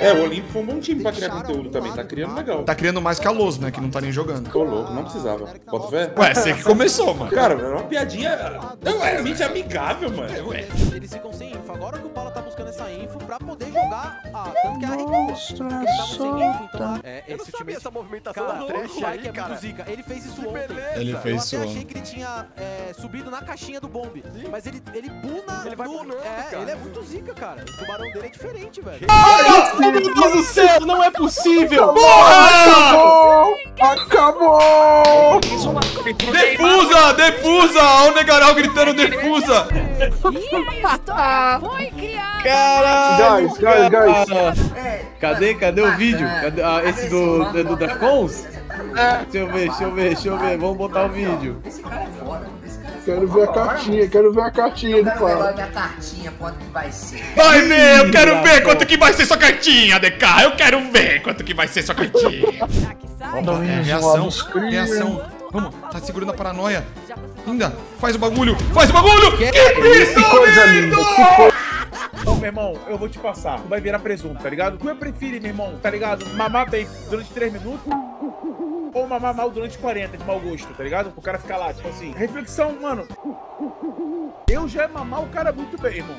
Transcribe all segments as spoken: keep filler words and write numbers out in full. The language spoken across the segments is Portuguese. É, o Olimpo foi um bom time pra criar conteúdo também, tá criando legal. Tá criando mais que a Loso, né, que não tá nem jogando. Tô louco, não precisava. Bota fé? Ué, você que começou, mano. Cara, era uma piadinha realmente amigável, mano. Ué. Eles ficam sem info, agora que o Paulo tá buscando essa info pra poder jogar a... Tanto que a Rica... É, esse time, essa movimentação da trash aí, cara. Ele fez isso ontem. Ele fez isso ontem. Eu achei que ele tinha subido na caixinha do bombe, mas ele buna... Ele vai bunando, cara. Ele é muito zica, cara. O tubarão dele é diferente, velho. Meu Deus do céu, não é possível! Porra! Acabou! Acabou! Defusa! Defusa! Olha o Negaral gritando defusa! Foi criado! Caralho! Guys, guys, guys! Cadê? Cadê o vídeo? Cadê, ah, esse do, do, do da Cons? Deixa eu ver, deixa eu ver, deixa eu ver. Vamos botar o vídeo. Esse cara é foda. Quero ver a cartinha, quero ver a cartinha do Fábio. Eu quero ver a cartinha, quanto que vai ser. Vai ver, eu quero ver quanto que vai ser sua cartinha, D K. Eu quero ver quanto que vai ser sua cartinha. Vamos, é, reação, reação. Vamos, tá segurando a paranoia. Ainda, faz o bagulho, faz o bagulho. Que, que coisa linda. Ô, meu irmão, eu vou te passar. Tu vai virar presunto, tá ligado? Tu é prefere, meu irmão, tá ligado? Mamar bem durante três minutos. Ou mamar mal durante quarenta de mau gosto, tá ligado? O cara ficar lá, tipo assim. Reflexão, mano. Eu já ia mamar o cara muito bem, irmão.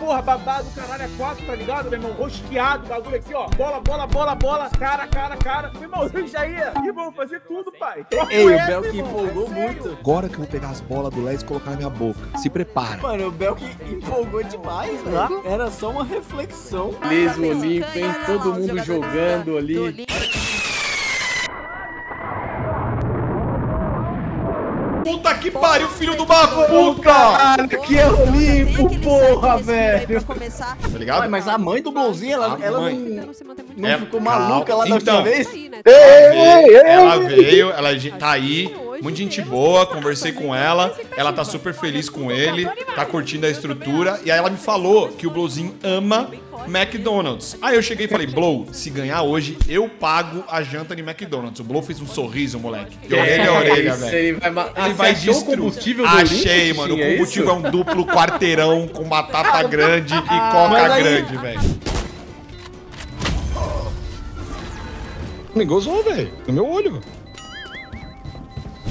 Porra, babado, caralho, é quatro, tá ligado, meu irmão? Rosqueado, bagulho aqui, ó. Bola, bola, bola, bola. Cara, cara, cara. Meu irmão, eu já ia. Irmão, fazer tudo, pai. Ei, o Belk empolgou muito. Agora que eu vou pegar as bolas do Léo e colocar na minha boca. Se prepara. Mano, o Belk empolgou demais, velho. Era só uma reflexão. Beleza, o Olimpo, hein? Todo mundo jogando ali. Puta que pariu, filho do bafo, puta! Caralho, que é o limpo, porra, velho! Tá ligado? Mas a mãe do Bolzinho, ela, ela não, não é, ficou maluca lá da então, última vez? Ela veio, ela tá aí, muito gente boa, conversei com ela, ela tá super feliz com ele, tá curtindo a estrutura, e aí ela me falou que o Bolzinho ama McDonald's. Aí eu cheguei e falei, Blow, se ganhar hoje, eu pago a janta de McDonald's. O Blow fez um sorriso, moleque. De orelha a orelha, velho. Ele vai, ah, vai destruir o combustível do Achei, Olympo, mano. O combustível isso? é um duplo quarteirão com batata grande e ah, coca grande, velho. Me gozou, velho. No meu olho.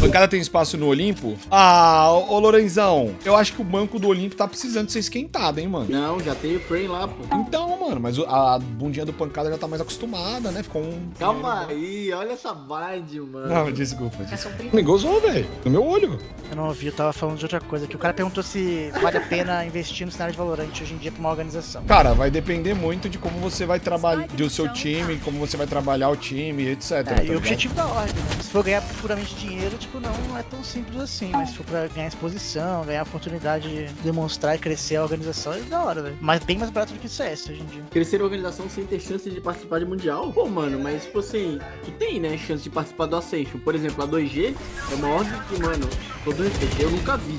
O cara tem espaço no Olimpo? Ah, ô Lorenzão, eu acho que o banco do Olimpo tá precisando ser esquentado, hein, mano? Não, já tem o frame lá, pô. Então, mano, mas a bundinha do pancada já tá mais acostumada, né? Ficou um... Calma aí, olha essa vibe, mano. Não, desculpa, desculpa. Me gozou, velho, no meu olho. Eu não ouvi, eu tava falando de outra coisa aqui. O cara perguntou se vale a pena investir no cenário de Valorant hoje em dia pra uma organização. Cara, vai depender muito de como você vai trabalhar, do seu time, como você vai trabalhar o time, etcétera. É, tá e o objetivo da ordem, né? Se for ganhar puramente dinheiro, tipo, não, não é tão simples assim, mas se for pra ganhar exposição, ganhar a oportunidade de demonstrar e crescer a organização, é da hora, velho. Mas bem mais barato do que C S hoje em dia. Crescer a organização sem ter chance de participar de mundial? Pô, mano, mas tipo assim, tu tem, né, chance de participar do Ascension. Por exemplo, a dois G é uma ordem que, mano, todo respeito, eu nunca vi.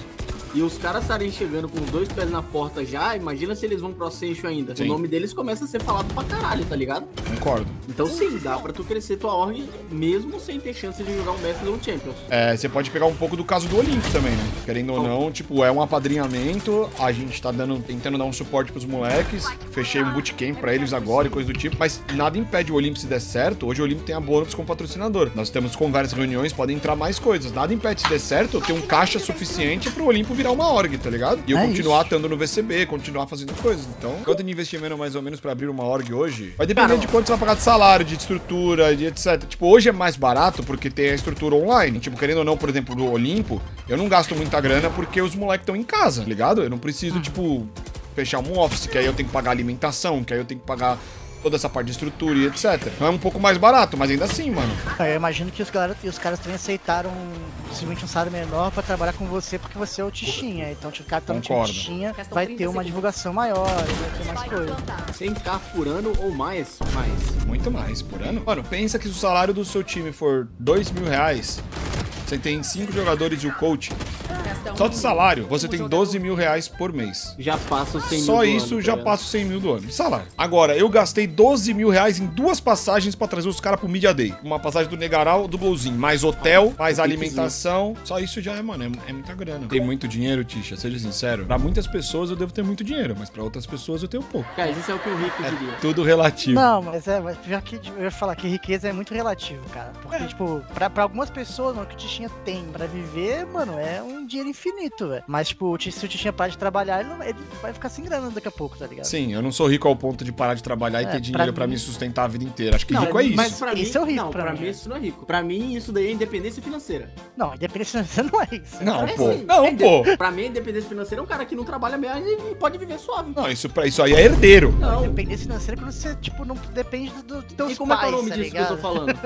E os caras estarem chegando com os dois pés na porta já, imagina se eles vão pro Ascension ainda. Sim. O nome deles começa a ser falado pra caralho, tá ligado? Concordo. Então sim, dá pra tu crescer tua org mesmo sem ter chance de jogar um Mestre ou um Champions. É, você pode pegar um pouco do caso do Olimpo também, né? Querendo ou não, tipo, é um apadrinhamento, a gente tá dando, tentando dar um suporte pros moleques, fechei um bootcamp pra eles agora e coisa do tipo, mas nada impede o Olimpo se der certo, hoje o Olimpo tem a bônus com patrocinador. Nós temos conversas, reuniões, podem entrar mais coisas, nada impede se der certo, ter um caixa suficiente pro Olimpo virar uma org, tá ligado? E eu é continuar atando no V C B, continuar fazendo coisas. Então, quanto de investimento mais ou menos pra abrir uma org hoje? Vai depender Caramba. de quanto você vai pagar de salário, de estrutura, de etcétera. Tipo, hoje é mais barato porque tem a estrutura online. Tipo, querendo ou não, por exemplo, do Olimpo, eu não gasto muita grana porque os moleques estão em casa, tá ligado? Eu não preciso, tipo, fechar um office, que aí eu tenho que pagar alimentação, que aí eu tenho que pagar toda essa parte de estrutura e etcétera. Então é um pouco mais barato, mas ainda assim, mano. Eu imagino que os, galera, os caras também aceitaram simplesmente um salário menor pra trabalhar com você, porque você é o Tixinha. Então o cara tá no Tixinha, vai ter uma divulgação maior, vai ter mais coisa. cem K por ano ou mais? Mais. Muito mais por ano. Mano, pensa que se o salário do seu time for dois mil reais, você tem cinco jogadores e o coach. Só de salário, você tem doze mil reais por mês. Já passo cem mil. Só isso, já passo cem mil do ano. Salário. Agora, eu gastei doze mil reais em duas passagens pra trazer os caras pro Media Day. Uma passagem do Negaral, do Bluezinho, mais hotel, mais alimentação. Só isso já é, mano, é, é muita grana. Tem muito dinheiro, Tisha, seja sincero. Pra muitas pessoas eu devo ter muito dinheiro, mas pra outras pessoas eu tenho pouco. Cara, isso é o que o rico diria. É tudo relativo. Não, mas é, mas já que eu ia falar que riqueza é muito relativo, cara. Porque, é. tipo, pra, pra algumas pessoas, mano, o que o Tishinha tem pra viver, mano, é um dinheiro infinito, velho. Mas, tipo, se o Tishinha parar de trabalhar, ele, não, ele vai ficar sem grana daqui a pouco, tá ligado? Sim, eu não sou rico ao ponto de parar de trabalhar é, e ter dinheiro pra, pra me sustentar a vida inteira. Acho que não, rico é isso. Mas pra isso mim, é o rico. Não, pra, pra mim, mim isso não é rico. Pra mim, isso daí é independência financeira. Não, independência financeira não é isso. Não, não pô. É não, é pô. Pra mim, independência financeira é um cara que não trabalha mesmo e pode viver suave. Não, isso, isso aí é herdeiro. Não. Independência financeira é quando você, tipo, não depende do, do teus e como pais, é o nome tá disso ligado? Que eu tô falando?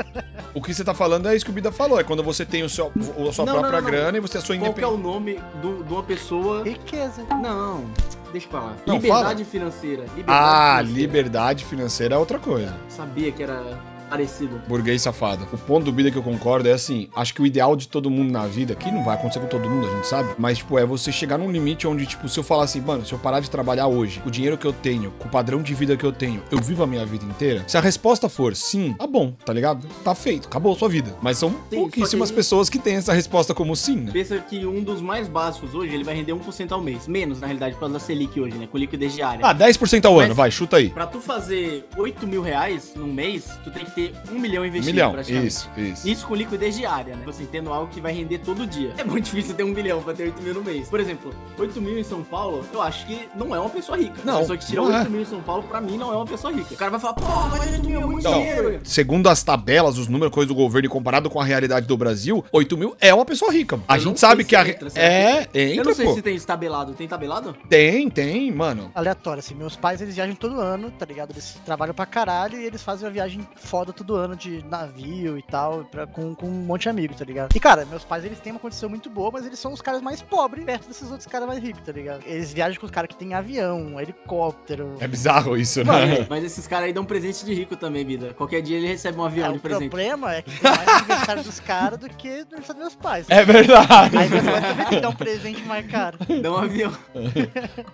O que você tá falando é isso que o Bida falou. É quando você tem o seu, a sua não, própria não, não, grana não. E você é a sua independência. Qual que é o nome do, de uma pessoa? Riqueza. Não. Deixa eu falar. Não, liberdade fala. financeira. Liberdade ah, financeira. Liberdade financeira é outra coisa. Eu sabia que era... parecido. Burguês safado. O ponto do Bida que eu concordo é assim, acho que o ideal de todo mundo na vida, que não vai acontecer com todo mundo, a gente sabe, mas, tipo, é você chegar num limite onde, tipo, se eu falar assim, mano, se eu parar de trabalhar hoje, o dinheiro que eu tenho, com o padrão de vida que eu tenho, eu vivo a minha vida inteira? Se a resposta for sim, tá bom, tá ligado? Tá feito, acabou a sua vida. Mas são sim, pouquíssimas que... pessoas que têm essa resposta como sim, né? Pensa que um dos mais básicos hoje, ele vai render um por cento ao mês. Menos, na realidade, por causa da Selic hoje, né? Com liquidez diária. Ah, dez por cento ao mas, ano, vai, chuta aí. Pra tu fazer oito mil reais num mês, tu tem que ter um milhão investido, um milhão, praticamente. Isso, isso. Isso com liquidez diária, né? Assim, tendo algo que vai render todo dia. É muito difícil ter um milhão pra ter oito mil no mês. Por exemplo, oito mil em São Paulo, eu acho que não é uma pessoa rica. Não, a pessoa que tira oito mil em São Paulo, pra mim, não é uma pessoa rica. O cara vai falar, pô, mas oito mil é muito então, dinheiro. Segundo as tabelas, os números, coisa do governo, comparado com a realidade do Brasil, oito mil é uma pessoa rica. Mano. A gente sabe que a... Entra, é, entra, Eu não sei pô. se tem tabelado. Tem tabelado? Tem, tem, mano. Aleatório, assim, meus pais, eles viajam todo ano, tá ligado? Eles trabalham pra caralho e eles fazem uma viagem foda todo ano de navio e tal, pra, com, com um monte de amigos, tá ligado? E, cara, meus pais, eles têm uma condição muito boa, mas eles são os caras mais pobres perto desses outros caras mais ricos, tá ligado? Eles viajam com os caras que tem avião, helicóptero... É bizarro isso, né? Mano, mas esses caras aí dão presente de rico também, vida. Qualquer dia ele recebe um avião é, de presente. O problema é que tem mais aniversário dos caras do que do aniversário dos meus pais. Tá? É verdade! Aí meus pais também tem que dar um presente mais caro. Dá um avião.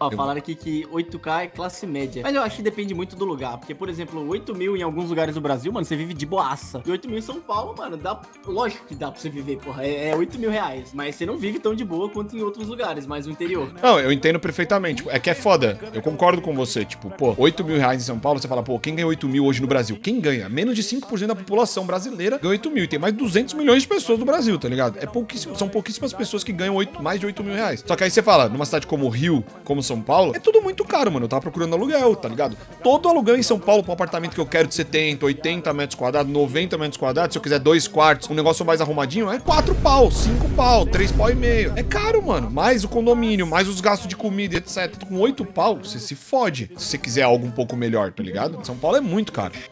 Ó, falaram aqui que oito K é classe média. Mas eu acho que depende muito do lugar, porque, por exemplo, oito mil em alguns lugares do Brasil, mano, você vive de boaça. E oito mil em São Paulo, mano, dá... Lógico que dá pra você viver, porra. É, é oito mil reais. Mas você não vive tão de boa quanto em outros lugares, mas no interior. Não, eu entendo perfeitamente. É que é foda. Eu concordo com você. Tipo, pô, oito mil reais em São Paulo, você fala, pô, quem ganha oito mil hoje no Brasil? Quem ganha? Menos de cinco por cento da população brasileira ganha oito mil. E tem mais de duzentos milhões de pessoas no Brasil, tá ligado? É pouquíssimo, são pouquíssimas pessoas que ganham oito, mais de oito mil reais. Só que aí você fala, numa cidade como Rio, como São Paulo, é tudo muito caro, mano. Eu tava procurando aluguel, tá ligado? Todo aluguel em São Paulo pra um apartamento que eu quero de setenta, oitenta metros quadrados, noventa metros quadrados, se eu quiser dois quartos, um negócio mais arrumadinho, é quatro pau, cinco pau, três pau e meio. É caro, mano. Mais o condomínio, mais os gastos de comida, etcétera. Com oito pau, você se fode. Se você quiser algo um pouco melhor, tá ligado? São Paulo é muito caro.